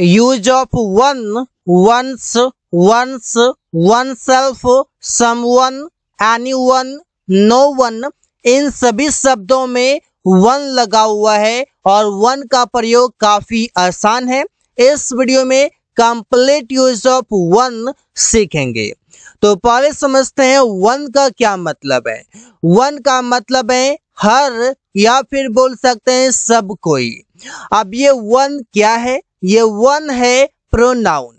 Use of one, once, once, oneself, someone, anyone, no one, इन सभी शब्दों में वन लगा हुआ है और वन का प्रयोग काफी आसान है। इस वीडियो में कंप्लीट यूज ऑफ वन सीखेंगे। तो पहले समझते हैं वन का क्या मतलब है। वन का मतलब है हर, या फिर बोल सकते हैं सब कोई। अब ये वन क्या है? ये वन है प्रोनाउन।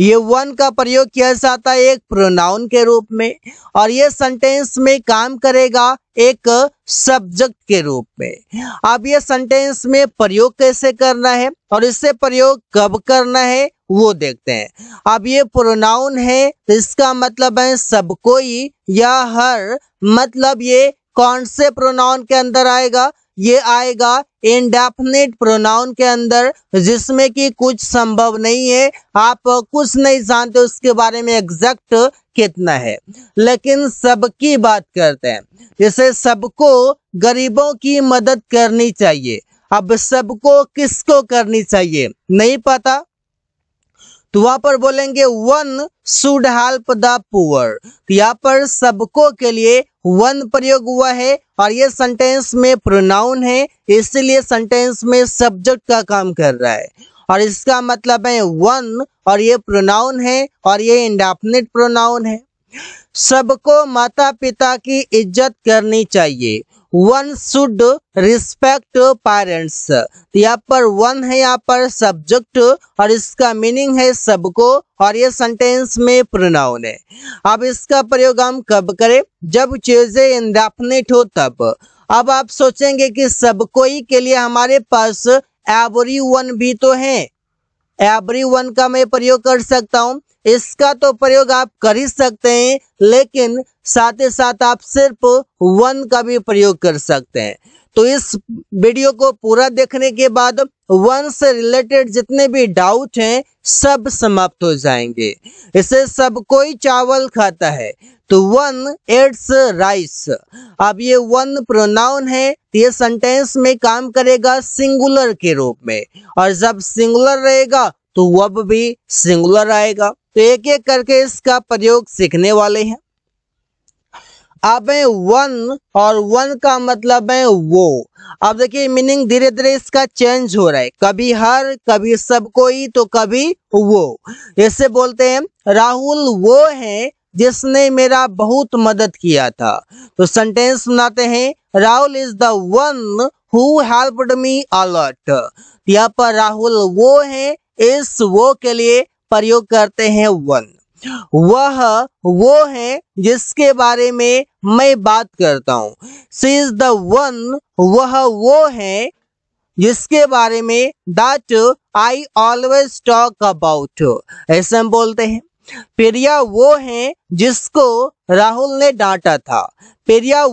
ये वन का प्रयोग किया जाता है एक प्रोनाउन के रूप में और ये सेंटेंस में काम करेगा एक सब्जेक्ट के रूप में। अब ये सेंटेंस में प्रयोग कैसे करना है और इससे प्रयोग कब करना है वो देखते हैं। अब ये प्रोनाउन है, इसका मतलब है सब कोई या हर। मतलब ये कौन से प्रोनाउन के अंदर आएगा? ये आएगा इंडेफिनिट प्रोनाउन के अंदर, जिसमें कि कुछ संभव नहीं है, आप कुछ नहीं जानते उसके बारे में एग्जैक्ट कितना है। लेकिन सबकी बात करते हैं, जैसे सबको गरीबों की मदद करनी चाहिए। अब सबको किसको करनी चाहिए नहीं पता, तो वहां पर बोलेंगे one should help the poor. यहाँ पर सबको के लिए वन प्रयोग हुआ है और ये सेंटेंस में प्रोनाउन है, इसलिए सेंटेंस में सब्जेक्ट का काम कर रहा है और इसका मतलब है वन, और ये प्रोनाउन है और ये इंडेफिनिट प्रोनाउन है। सबको माता पिता की इज्जत करनी चाहिए। One should respect parents. यहाँ पर वन है, यहाँ पर सब्जेक्ट और इसका मीनिंग है सबको और ये सेंटेंस में प्रोनाउन है। अब इसका प्रयोग हम कब करें? जब चीजें इंडेफिनिट हो तब। अब आप सोचेंगे कि सब कोई के लिए हमारे पास एवरीवन भी तो है, एवरीवन का मैं प्रयोग कर सकता हूँ। इसका तो प्रयोग आप कर ही सकते हैं, लेकिन साथ ही साथ आप सिर्फ वन का भी प्रयोग कर सकते हैं। तो इस वीडियो को पूरा देखने के बाद वन से रिलेटेड जितने भी डाउट हैं सब समाप्त हो जाएंगे। इसे सब कोई चावल खाता है, तो वन एट्स राइस। अब ये वन प्रोनाउन है, ये सेंटेंस में काम करेगा सिंगुलर के रूप में और जब सिंगुलर रहेगा तो वब भी सिंगुलर आएगा। तो एक एक करके इसका प्रयोग सीखने वाले हैं। अब है वन, और वन का मतलब है वो। अब देखिए मीनिंग धीरे धीरे इसका चेंज हो रहा है, कभी हर, कभी सब कोई, तो कभी वो। इसे बोलते हैं राहुल वो है जिसने मेरा बहुत मदद किया था। तो सेंटेंस सुनाते हैं, Rahul is the one who helped me a lot. यहाँ पर राहुल वो है, इस वो के लिए प्रयोग करते हैं वन। वह वो है जिसके बारे में मैं बात करता हूँ। शी इज द वन, वह वो है जिसके बारे में that I always talk about, ऐसे हम बोलते हैं। प्रिया वो है जिसको राहुल ने डांटा था। Priya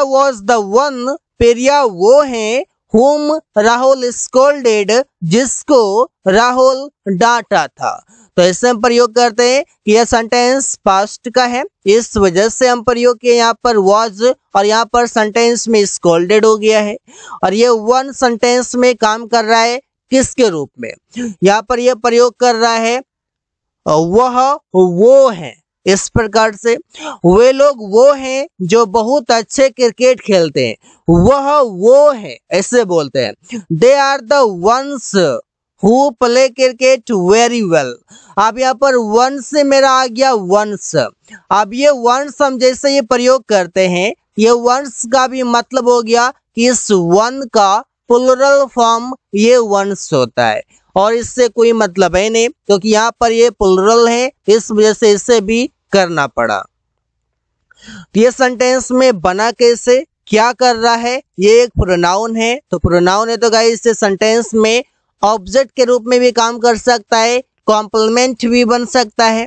was the one, Priya वो है हुम राहुल स्कोल्डेड, जिसको राहुल डांटा था। तो इससे हम प्रयोग करते हैं कि यह सेंटेंस पास्ट का है, इस वजह से हम प्रयोग किए। यहाँ पर वॉज और यहाँ पर सेंटेंस में स्कोल्डेड हो गया है और ये वन सेंटेंस में काम कर रहा है किसके रूप में? यहाँ पर यह प्रयोग कर रहा है वह वो है, इस प्रकार से। वे लोग वो हैं जो बहुत अच्छे क्रिकेट खेलते हैं, वह वो है, ऐसे बोलते हैं। They are the ones who play cricket very well. अब यहाँ पर वंस से मेरा आ गया वंस। अब ये वंस हम जैसे ये प्रयोग करते हैं, ये वंस का भी मतलब हो गया कि इस वन का प्लुरल फॉर्म ये वंस होता है और इससे कोई मतलब है नहीं, क्योंकि यहाँ पर ये प्लुरल है, इस वजह से इसे भी करना पड़ा। ये सेंटेंस में बना कैसे, क्या कर रहा है? ये एक प्रोनाउन है, तो प्रोनाउन है तो गाइस इससे सेंटेंस में ऑब्जेक्ट के रूप में भी काम कर सकता है, कॉम्प्लीमेंट भी बन सकता है।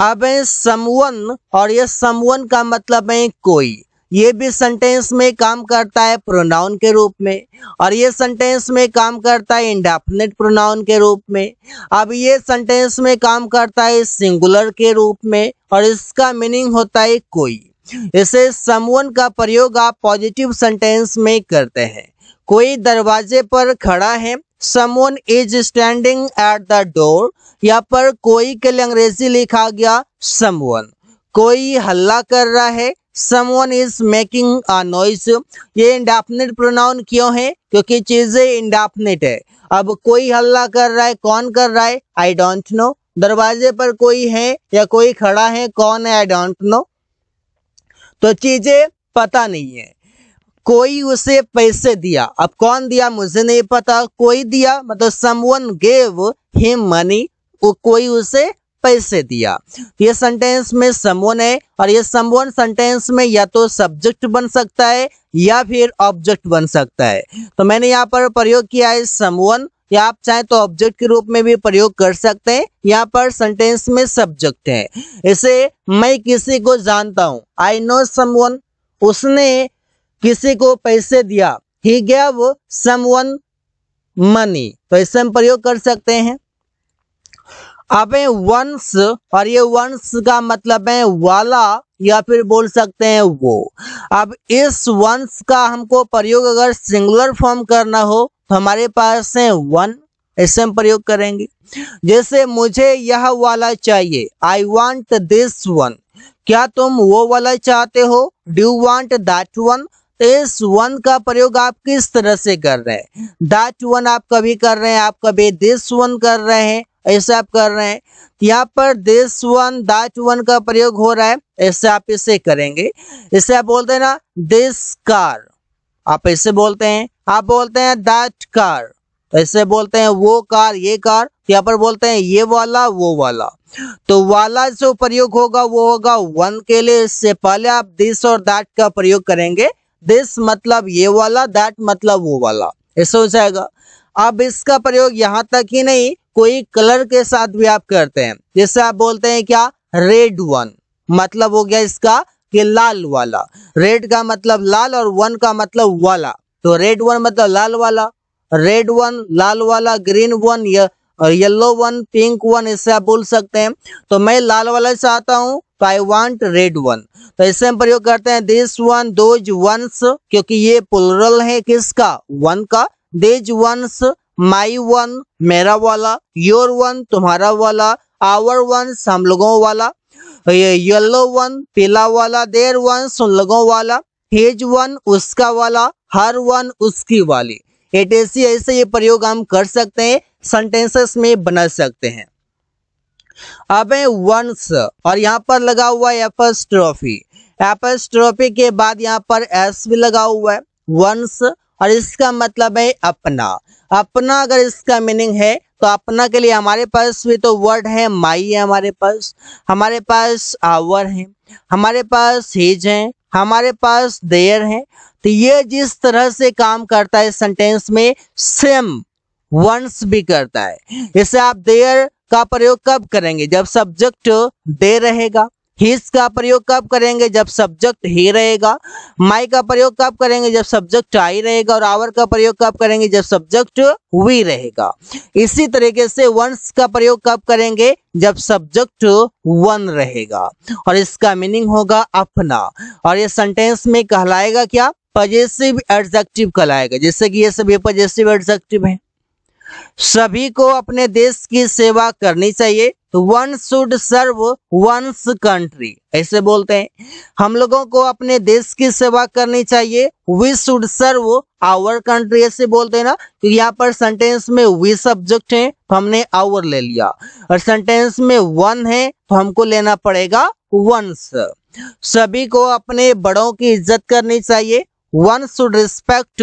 अब है समवन, और ये समवन का मतलब है कोई। ये भी सेंटेंस में काम करता है प्रोनाउन के रूप में और ये सेंटेंस में काम करता है इंडेफिनिट प्रोनाउन के रूप में। अब ये सेंटेंस में काम करता है सिंगुलर के रूप में और इसका मीनिंग होता है कोई। इसे समवन का प्रयोग आप पॉजिटिव सेंटेंस में करते हैं, कोई दरवाजे पर खड़ा है, someone is standing at the door. यहाँ पर कोई के लिए अंग्रेजी लिखा गया समवन। कोई हल्ला कर रहा है, someone is making a noise. ये इंडेफिनिट प्रोनाउन क्यों है? क्योंकि चीजें इंडेफिनिट है। अब कोई हल्ला कर रहा है, कौन कर रहा है आई डोंट नो। दरवाजे पर कोई है या कोई खड़ा है, कौन है आई डोंट नो। तो चीजें पता नहीं है। कोई उसे पैसे दिया, अब कौन दिया मुझे नहीं पता। कोई दिया मतलब समवन गेव हिम मनी, वो कोई उसे पैसे दिया। ये सेंटेंस में समवन है और ये समवन सेंटेंस में या तो सब्जेक्ट बन सकता है या फिर ऑब्जेक्ट बन सकता है। तो मैंने यहाँ पर प्रयोग किया है समवन, या आप चाहें तो ऑब्जेक्ट के रूप में भी प्रयोग कर सकते हैं। यहाँ पर सेंटेंस में सब्जेक्ट है। इसे मैं किसी को जानता हूँ आई नो समवन। उसने किसी को पैसे दिया ही गेव समवन मनी। तो इससे हम प्रयोग कर सकते हैं। अब वंस, और ये वंस का मतलब है वाला या फिर बोल सकते हैं वो। अब इस वंस का हमको प्रयोग अगर सिंगुलर फॉर्म करना हो तो हमारे पास है वन, इससे हम प्रयोग करेंगे। जैसे मुझे यह वाला चाहिए आई वांट दिस वन। क्या तुम वो वाला चाहते हो do you want that one. तो इस वन का प्रयोग आप किस तरह से कर रहे हैं, दैट वन आप कभी कर रहे हैं, आप कभी दिस वन कर रहे हैं, ऐसे आप कर रहे हैं। यहाँ पर दिस वन दैट वन का प्रयोग हो रहा है, ऐसे आप इसे करेंगे। इसे आप बोलते हैं ना दिस कार, आप ऐसे बोलते हैं। आप बोलते हैं दैट कार, ऐसे बोलते हैं वो कार ये कार। यहाँ पर बोलते हैं ये वाला वो वाला। तो वाला जो प्रयोग होगा वो होगा वन के लिए। इससे पहले आप दिस और दैट का प्रयोग करेंगे। दिस मतलब ये वाला, दैट मतलब वो वाला, ऐसा हो जाएगा। अब इसका प्रयोग यहाँ तक ही नहीं, कोई कलर के साथ भी आप करते हैं। जैसे आप बोलते हैं क्या रेड वन, मतलब हो गया इसका कि लाल वाला। रेड का मतलब लाल और वन का मतलब वाला, तो रेड वन मतलब लाल वाला, रेड वन लाल वाला, green one yellow one, pink one, इससे आप बोल सकते हैं। तो मैं लाल वाला चाहता हूँ तो आई वांट रेड वन। तो इससे हम प्रयोग करते हैं दिस वन दोज वंस, क्योंकि ये प्लुरल है किसका वन का। दिस वंस माई वन मेरा वाला, योर वन तुम्हारा वाला, आवर वंस हम लोगों वाला, येलो वन पीला वाला, देयर वंस उन लोगों वाला, हिज वन उसका वाला, हर वन उसकी वाली। ऐसे ये प्रयोग हम कर सकते हैं, सेंटेंसेस में बना सकते हैं। अब है वंस, और यहाँ पर लगा हुआ है एपॉस्ट्रोफी। एपॉस्ट्रोफी के बाद यहाँ पर एस भी लगा हुआ है वंस, और इसका मतलब है अपना। अपना अगर इसका मीनिंग है तो अपना के लिए हमारे पास भी तो वर्ड है माई है, हमारे पास आवर है, हमारे पास हिज है, हमारे पास देयर है। तो ये जिस तरह से काम करता है सेंटेंस में सेम वंस भी करता है। इसे आप देयर का प्रयोग कब करेंगे जब सब्जेक्ट दे रहेगा, हिज का प्रयोग कब करेंगे जब सब्जेक्ट ही रहेगा, माई का प्रयोग कब करेंगे जब सब्जेक्ट आई रहेगा, और आवर का प्रयोग कब करेंगे जब सब्जेक्ट वी रहेगा। इसी तरीके से वंस का प्रयोग कब करेंगे जब सब्जेक्ट वन रहेगा, और इसका मीनिंग होगा अपना। और ये सेंटेंस में कहलाएगा क्या, पजेसिव एडजेक्टिव कहलाएगा। जैसे कि ये सभी पजेसिव एडजेक्टिव है। सभी को अपने देश की सेवा करनी चाहिए, तो one should serve one's country, ऐसे बोलते हैं। हम लोगों को अपने देश की सेवा करनी चाहिए, we should serve our country, ऐसे बोलते हैं ना। तो यहाँ पर सेंटेंस में वी सब्जेक्ट है तो हमने आवर ले लिया, और सेंटेंस में वन है तो हमको लेना पड़ेगा वंस। सभी को अपने बड़ों की इज्जत करनी चाहिए, one should respect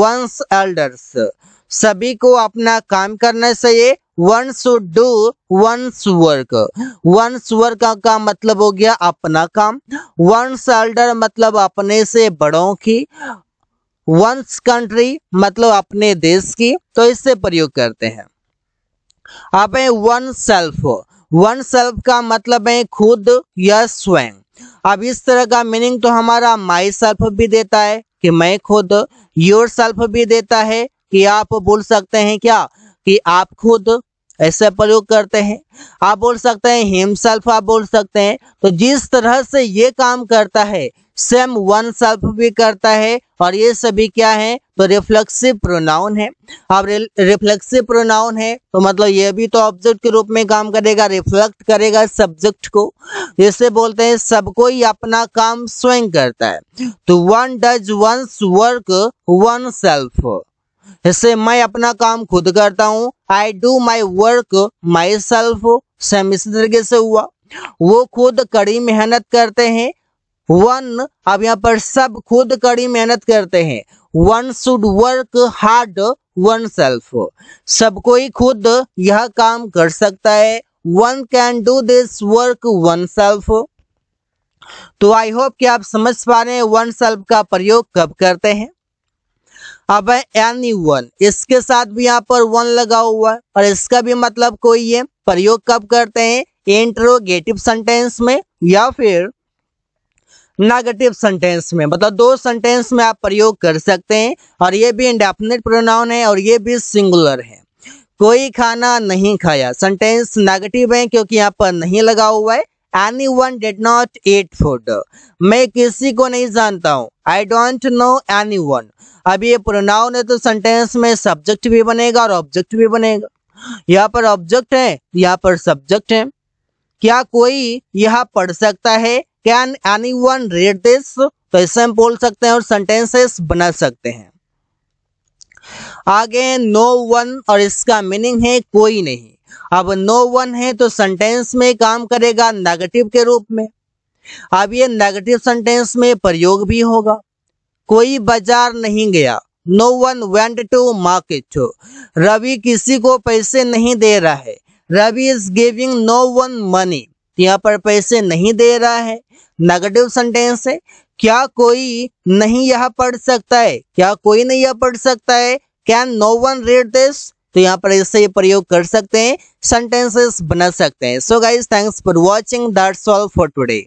one's elders. सभी को अपना काम करना चाहिए, one should do one's work. One's work का मतलब हो गया अपना काम, वन्स एल्डर मतलब अपने से बड़ों की, वन्स कंट्री मतलब अपने देश की। तो इससे प्रयोग करते हैं। आप है वन सेल्फ, वन सेल्फ का मतलब है खुद या स्वयं। अब इस तरह का मीनिंग तो हमारा माई सेल्फ भी देता है कि मैं खुद, योर सेल्फ भी देता है कि आप बोल सकते हैं क्या कि आप खुद, ऐसे प्रयोग करते हैं। आप बोल सकते हैं हिमसेल्फ, आप बोल सकते हैं। तो जिस तरह से ये काम करता है सेम वन सेल्फ भी करता है और ये सभी क्या है तो रिफ्लेक्सिव प्रोनाउन है। अब रिफ्लेक्सिव प्रोनाउन है तो मतलब ये भी तो ऑब्जेक्ट के रूप में काम करेगा, रिफ्लेक्ट करेगा सब्जेक्ट को, इसे बोलते हैं सब कोई अपना काम स्वयं करता है। तो one does one's work oneself, इससे मैं अपना काम खुद करता हूँ, I do my work myself. Same इसी तरीके से हुआ, वो खुद कड़ी मेहनत करते हैं, वन अब यहाँ पर सब खुद कड़ी मेहनत करते हैं, one should work hard oneself, सब कोई खुद यह काम कर सकता है, one can do this work oneself. तो आई होप कि आप समझ पा रहे हैं वन सेल्फ का प्रयोग कब करते हैं। अब है एनी वन, इसके साथ भी यहाँ पर वन लगा हुआ है और इसका भी मतलब कोई है। प्रयोग कब करते हैं, इंट्रोगेटिव सेंटेंस में या फिर नेगेटिव सेंटेंस में, मतलब दो सेंटेंस में आप प्रयोग कर सकते हैं। और ये भी इंडेफिनेट प्रोनाउन है और ये भी सिंगुलर है। कोई खाना नहीं खाया, सेंटेंस नेगेटिव है क्योंकि यहाँ पर नहीं लगा हुआ है। Anyone did not eat food, मैं किसी को नहीं जानता हूँ, I don't know anyone. अब ये प्रोनाउन है तो सेंटेंस में सब्जेक्ट भी बनेगा और ऑब्जेक्ट भी बनेगा। यहाँ पर ऑब्जेक्ट है, यहाँ पर सब्जेक्ट है। क्या कोई यह पढ़ सकता है, can anyone read this, तो इससे हम बोल सकते हैं और सेंटेंसेस बना सकते हैं। आगे नो वन और इसका मीनिंग है कोई नहीं। अब नो वन है तो सेंटेंस में काम करेगा नेगेटिव के रूप में। अब ये नेगेटिव सेंटेंस में प्रयोग भी होगा। कोई बाजार नहीं गया, no one went to market. Ravi किसी को पैसे नहीं दे रहा है, Ravi is giving no one money, यहाँ पर पैसे नहीं दे रहा है, नेगेटिव सेंटेंस है। क्या कोई नहीं यह पढ़ सकता है, क्या कोई नहीं यह पढ़ सकता है, can no one read this, तो यहाँ पर इससे प्रयोग कर सकते हैं, सेंटेंसेस बना सकते हैं। So guys thanks for watching, that's all for today.